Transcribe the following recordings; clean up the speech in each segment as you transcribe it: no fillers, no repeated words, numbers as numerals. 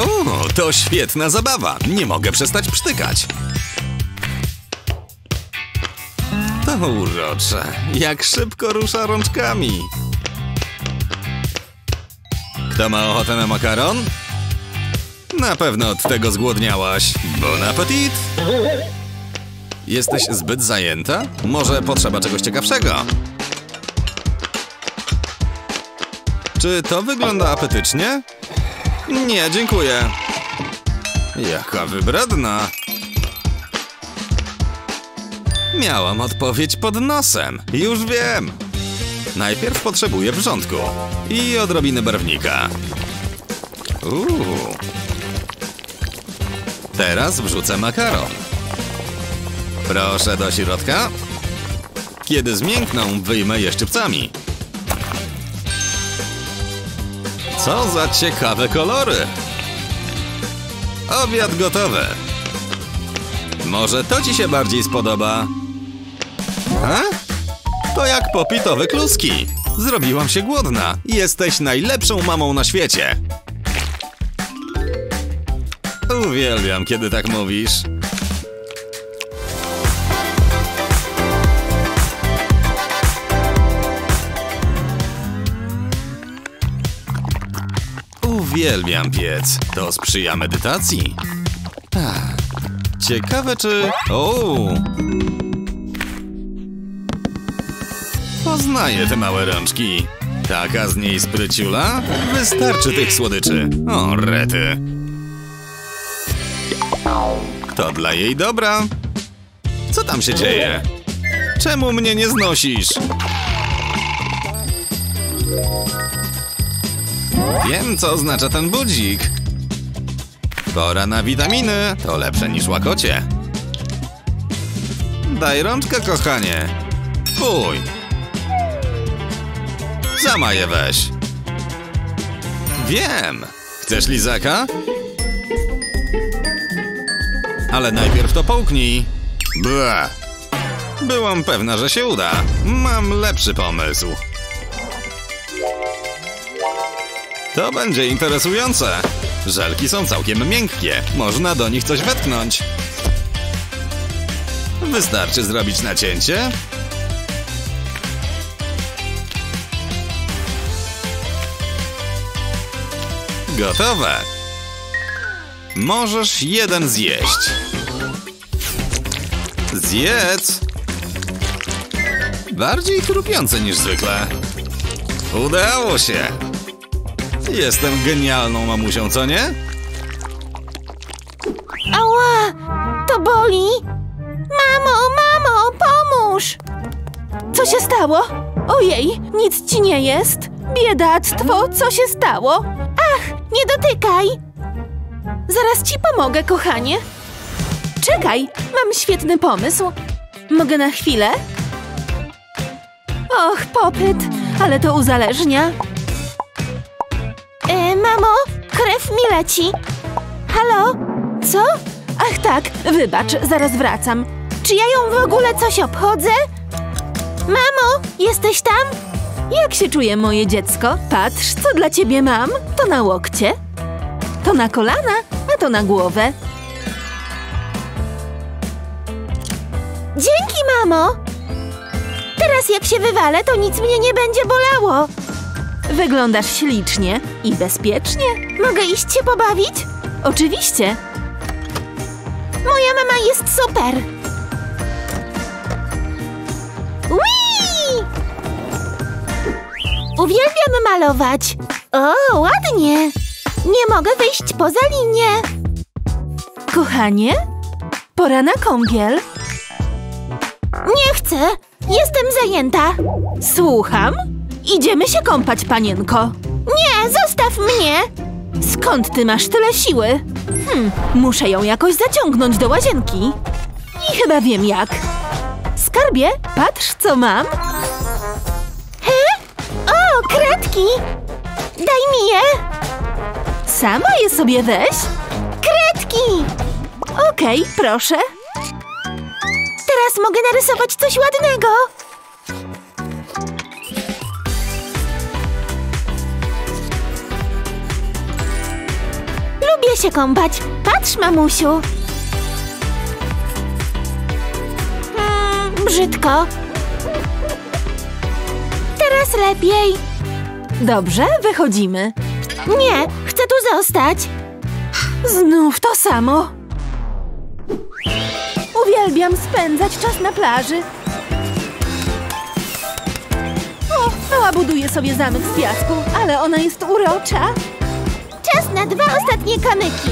O, to świetna zabawa! Nie mogę przestać psztykać! To urocze! Jak szybko rusza rączkami! Kto ma ochotę na makaron? Na pewno od tego zgłodniałaś. Bon appetit! Jesteś zbyt zajęta? Może potrzeba czegoś ciekawszego? Czy to wygląda apetycznie? Nie, dziękuję. Jaka wybredna. Miałam odpowiedź pod nosem. Już wiem. Najpierw potrzebuję wrzątku. I odrobiny barwnika. Teraz wrzucę makaron. Proszę do środka. Kiedy zmiękną, wyjmę je szczypcami. Co za ciekawe kolory! Obiad gotowy! Może to ci się bardziej spodoba? A? To jak popitowe kluski! Zrobiłam się głodna! Jesteś najlepszą mamą na świecie! Uwielbiam, kiedy tak mówisz. Uwielbiam piec. To sprzyja medytacji. Ciekawe czy... Poznaję te małe rączki. Taka z niej spryciula? Wystarczy tych słodyczy. O, rety. To dla jej dobra. Co tam się dzieje? Czemu mnie nie znosisz? Wiem, co oznacza ten budzik. Pora na witaminy. To lepsze niż łakocie. Daj rączkę, kochanie. Fuj. Sama je weź. Wiem. Chcesz lizaka? Ale najpierw to połknij. Bła. Byłam pewna, że się uda. Mam lepszy pomysł. To będzie interesujące. Żelki są całkiem miękkie. Można do nich coś wetknąć. Wystarczy zrobić nacięcie. Gotowe. Możesz jeden zjeść. Zjedz. Bardziej chrupiące niż zwykle. Udało się. Jestem genialną mamusią, co nie? Ała! To boli! Mamo, mamo, pomóż! Co się stało? Ojej, nic ci nie jest! Biedactwo, co się stało? Ach, nie dotykaj! Zaraz ci pomogę, kochanie! Czekaj, mam świetny pomysł! Mogę na chwilę? Och, popyt, ale to uzależnia! Mamo, krew mi leci. Halo? Co? Ach tak, wybacz, zaraz wracam. Czy ja ją w ogóle coś obchodzę? Mamo, jesteś tam? Jak się czuje moje dziecko? Patrz, co dla ciebie mam. To na łokcie, to na kolana, a to na głowę. Dzięki, mamo! Teraz jak się wywalę, to nic mnie nie będzie bolało. Wyglądasz ślicznie i bezpiecznie. Mogę iść się pobawić? Oczywiście. Moja mama jest super. Whee! Uwielbiam malować. O, ładnie. Nie mogę wyjść poza linię. Kochanie, pora na kąpiel. Nie chcę. Jestem zajęta. Słucham? Idziemy się kąpać, panienko. Nie, zostaw mnie! Skąd ty masz tyle siły? Muszę ją jakoś zaciągnąć do łazienki. I chyba wiem jak. Skarbie, patrz co mam. O, kredki! Daj mi je! Sama je sobie weź. Kredki! Okej, proszę. Teraz mogę narysować coś ładnego. lubię się kąpać. Patrz, mamusiu. Brzydko. Teraz lepiej. Dobrze, wychodzimy. Nie, chcę tu zostać. Znów to samo. Uwielbiam spędzać czas na plaży. O, mała buduje sobie zamek z piasku, ale ona jest urocza. Czas na dwa ostatnie kamyki.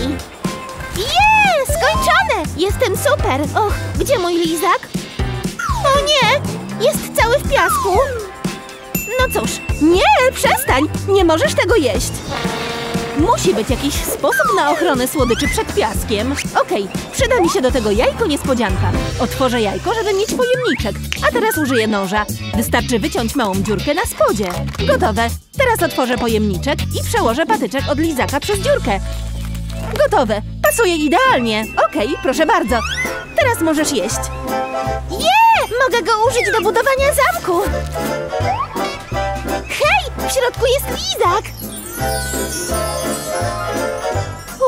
Jeee, skończone! Jestem super! Och, gdzie mój lizak? O nie! Jest cały w piasku! No cóż, nie, przestań! Nie możesz tego jeść! Musi być jakiś sposób na ochronę słodyczy przed piaskiem. Okej, przyda mi się do tego jajko niespodzianka. Otworzę jajko, żeby mieć pojemniczek. A teraz użyję noża. Wystarczy wyciąć małą dziurkę na spodzie. Gotowe. Teraz otworzę pojemniczek i przełożę patyczek od lizaka przez dziurkę. Gotowe. Pasuje idealnie. Okej, proszę bardzo. Teraz możesz jeść. Je! Mogę go użyć do budowania zamku. Hej! W środku jest lizak.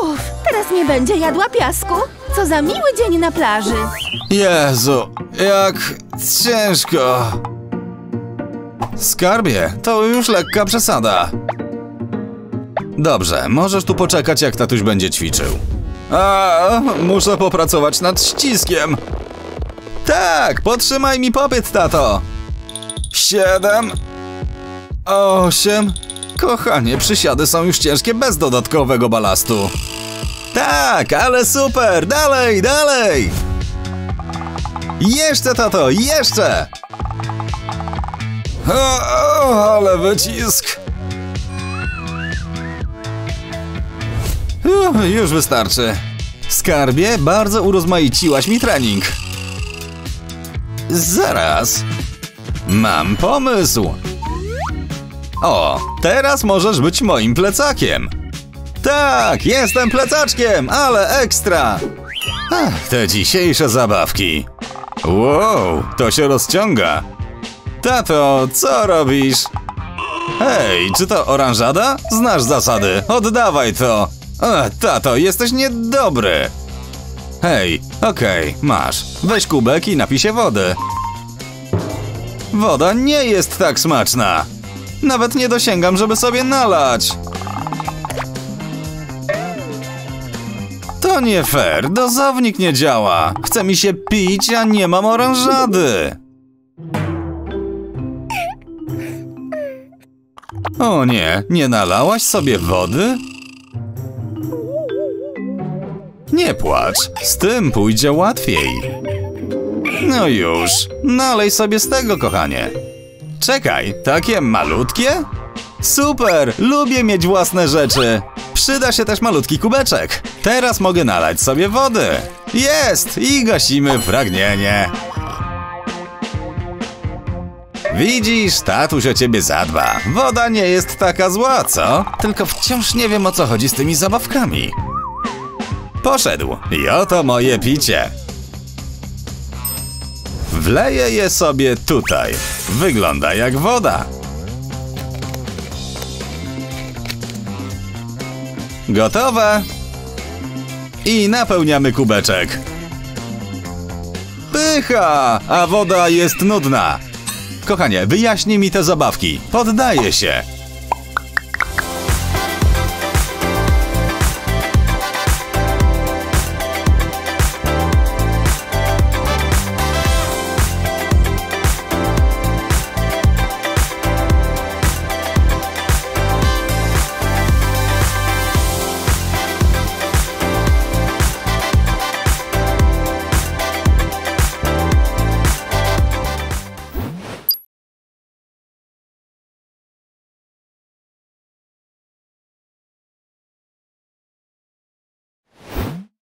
Uff, teraz nie będzie jadła piasku. Co za miły dzień na plaży. Jezu, jak ciężko. Skarbie, to już lekka przesada. Dobrze, możesz tu poczekać, jak tatuś będzie ćwiczył. A, muszę popracować nad ściskiem. Tak, podtrzymaj mi popyt, tato. 7, 8... Kochanie, przysiady są już ciężkie bez dodatkowego balastu. Tak, ale super! Dalej, dalej! Jeszcze, tato, jeszcze! O, ale wycisk! Już wystarczy. Skarbie, bardzo urozmaiciłaś mi trening. Zaraz. Mam pomysł. O, teraz możesz być moim plecakiem. Tak, jestem plecaczkiem, ale ekstra. Ach, te dzisiejsze zabawki. Wow, to się rozciąga. Tato, co robisz? Hej, czy to oranżada? Znasz zasady, oddawaj to. Ach, tato, jesteś niedobry. Hej, okej, masz. Weź kubek i napij się wody. Woda nie jest tak smaczna. Nawet nie dosięgam, żeby sobie nalać. To nie fair, dozownik nie działa. Chce mi się pić, a nie mam oranżady. O nie, nie nalałaś sobie wody? Nie płacz, z tym pójdzie łatwiej. No już, nalej sobie z tego, kochanie. Czekaj, takie malutkie? Super, lubię mieć własne rzeczy. Przyda się też malutki kubeczek. Teraz mogę nalać sobie wody. Jest! I gasimy pragnienie. Widzisz, tatuś o ciebie zadba. Woda nie jest taka zła, co? Tylko wciąż nie wiem, o co chodzi z tymi zabawkami. Poszedł. I oto moje picie. Wleję je sobie tutaj. Wygląda jak woda. Gotowe. I napełniamy kubeczek. Pycha! A woda jest nudna. Kochanie, wyjaśnij mi te zabawki. Poddaję się.